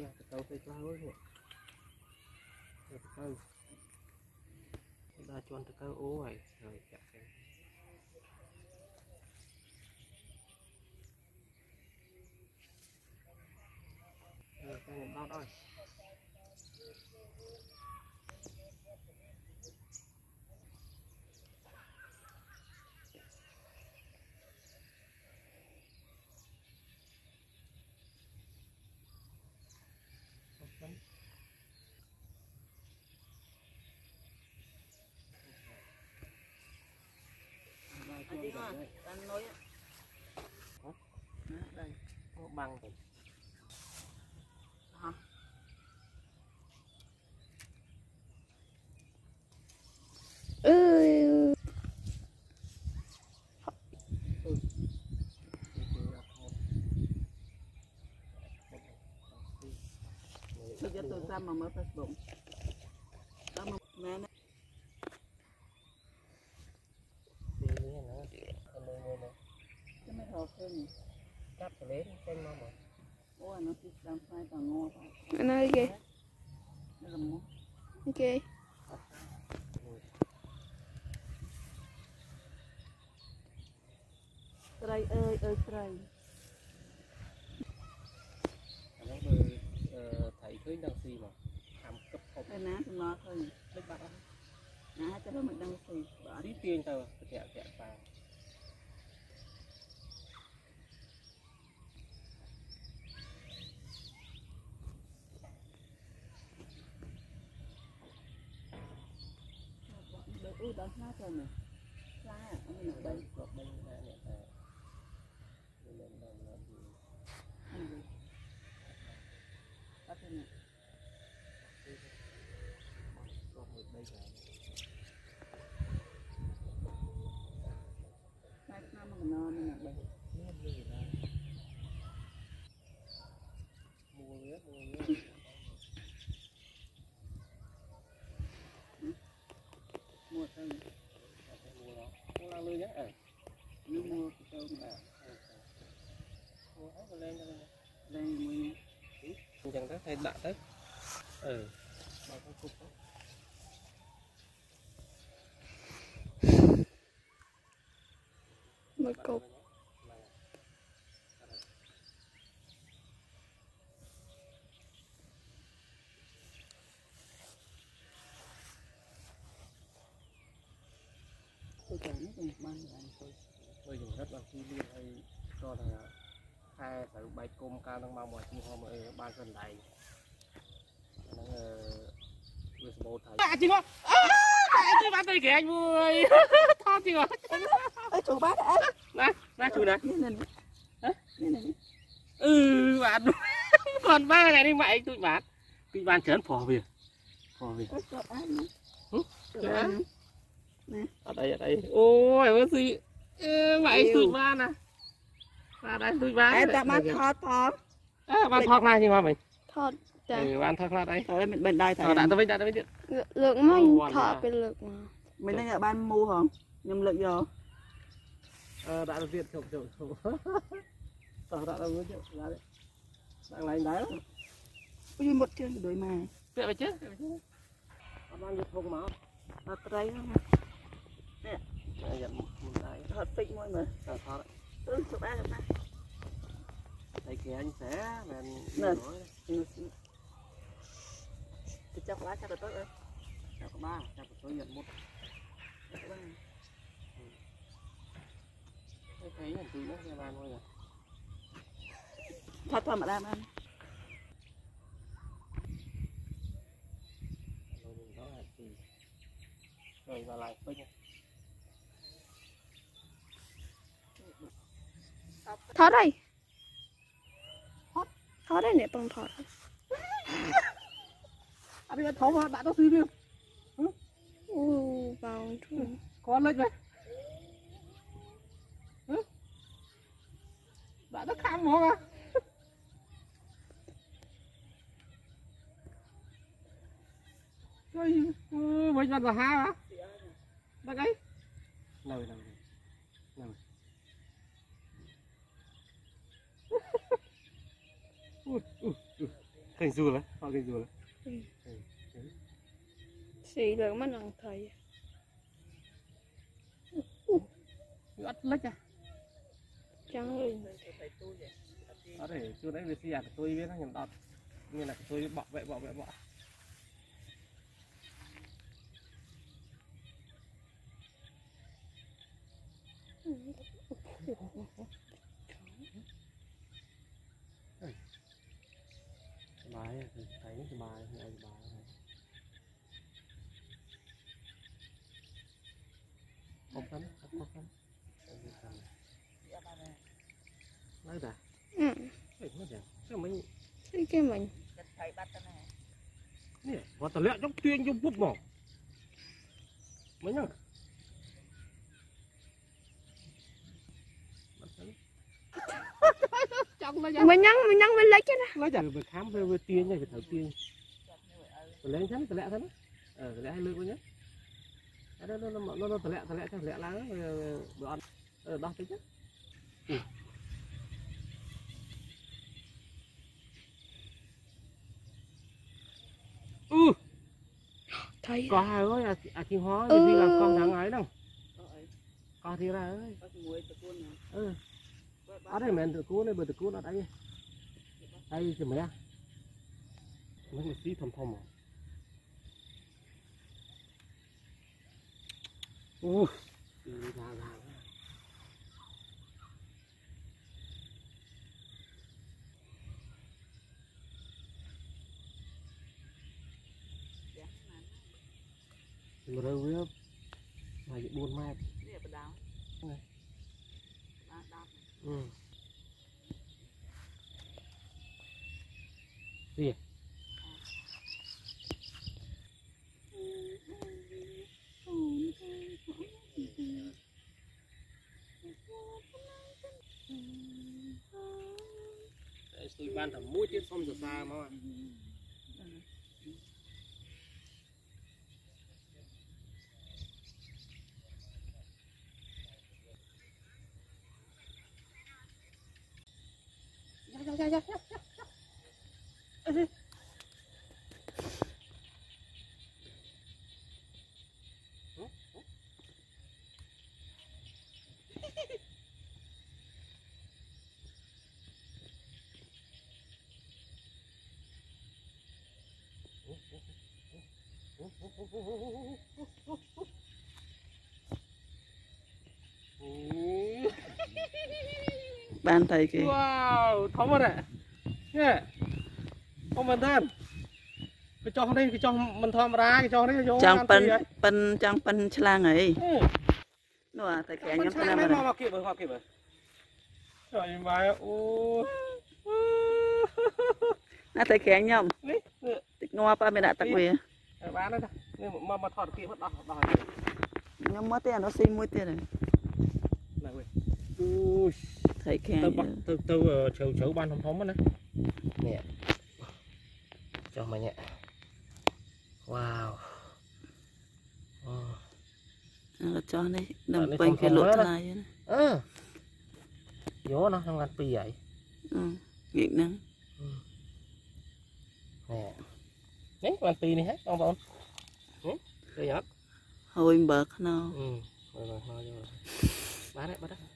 ya kau kau kau ni, kau dah cuan kau oai, macam ni. Kau mau kau oai. Đi mà, đang nói á. Đây, có bằng rồi. Hả? Ừ. Bây giờ tôi ra mà mở Facebook. Đó mà mẹ này. Another game. Okay. Try, try. Thầy thấy đăng xì mà làm cấp học. Cái ná chúng nó thôi. Lấy bạc. Ná cho nó mình đăng xì. Bỏ đi tiền tao kẹo kẹo vào. Ui đó lá rồi nè, lá à, ông đây cột bên này nè, đây. Chẳng có thể đạn đấy. Ừ. Một cục. Tôi cảm thấy một ban ngày tôi dùng rất là chi liên hay cho thằng hai phải bảy côm ca đang bao mọi chi hôm ở ban sân này đang vừa sờ bột thầy chị hoa chị bán tôi kìa anh vui thon chị hoa ơi chủ bát đấy má chủ này ừ bạn còn ba này đi mày tụi bạn tụi bạn chén phò về ở đây ôi bác sĩ mày tụi ba nè à đây tụi ba em ta bán thọt à bán thọt này thì mà mình thọt ừ bán thọt là đây thôi mình bên đây thầy đã tôi biết lượng mình thọt cái lượng mình đang ở ban mua không nhầm lượng rồi đã được việc chụp tao đã đâu chứ ra đấy đang lấy đá đi một chân đối mà tuyệt vậy chứ ăn được vùng máu thật đấy nè thật xịn mọi người chụp ba đây kìa anh sẽ mình cái chắc lá chắc là tốt đấy chắc có ba chắc tôi nhận một thấy là từ nước ra thôi rồi thoát mà làm ăn rồi vào lại thôi tháo đây nè bằng tháo à bây giờ tháo vào bạn tao xíu đi vào chút có lên này bạn tao khám mồm à trời mấy bạn là há á bạn ấy nào Cái dừa đấy, họ cái dừa đấy. Xì được mất lòng thầy. Rất lách à. Chẳng rồi. Đó để chưa đấy về xì à tôi biết nó nhầm đọt. Như là tôi bảo vệ. Bài thì thấy cái bài này không tắm nói ra cái mình thấy bắt này nè và tao lẹ trong tuyên trong bút mỏ mấy nhá mình nhăn mình lấy chứ đó nói chả khám về tiên này về thảo tiên lấy thắm lẹ thắm lẹ hai lưỡi quá nhá nó lẹ lá bữa ăn đo cái chứ thấy có hai ơi à chim hóa gì là con thằng ấy đâu con thì ra ơi ở đây mình tự cứu đây bờ tự cứu nó đây đây thì mẹ nó một xí thầm rồi với mày buồn mai gì tôi ban thầm mũi tiết xong rồi xa mà Ban thầy kì. Wow, thấm rồi ạ. Nè. Ông mình thân. Cái chó này, cái chó mình thơm ra, cái chó này vô. Chẳng pân chlang ấy. Nó à, thầy kẻ nhắn ra mà. Hoa kịp rồi, hoa kịp rồi. Trời mày ô. Nó thầy kẻ nhầm. Tích ngoa pa mình đã tắc về. Bán đấy ta. Nhưng mà thọt kịp vẫn đỏ. Nó mất tiền nó xin mũi tiền rồi. Này quên. Ui. Thầy kẻ. Tao chấu ban thấm mất đấy. Nè cho mà nhẹ wow là cho này đầm quanh cái lỗ tai ơ gió nó không ăn pì vậy nghiện nắng nè đấy ăn pì này hết con bọn rồi nhở hơi bợt nào rồi bán đấy